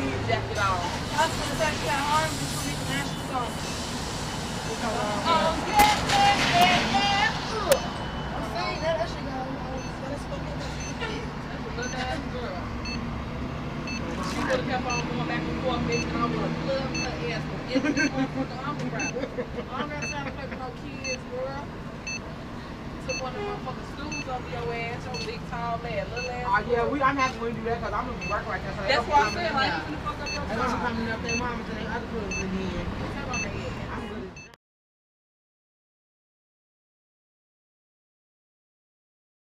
see his jacket on. I was going to say, you got an arm just for the national song. Oh, yeah. I'm saying that actually got on. That's fucking that's a good ass girl. She could have kept on going back and forth, bitch, and I would have loved her ass. It's a good motherfucking arm wrap. Arm wrap time to play with no kids, girl. Took one of the motherfucking stools over your ass, your big tall man, little ass. Oh, yeah, I'm happy when you do that because I'm going to be working right there. So that's why I said, like, you finna fuck up your job. That's why I'm coming up there, mom, until they other food in the end.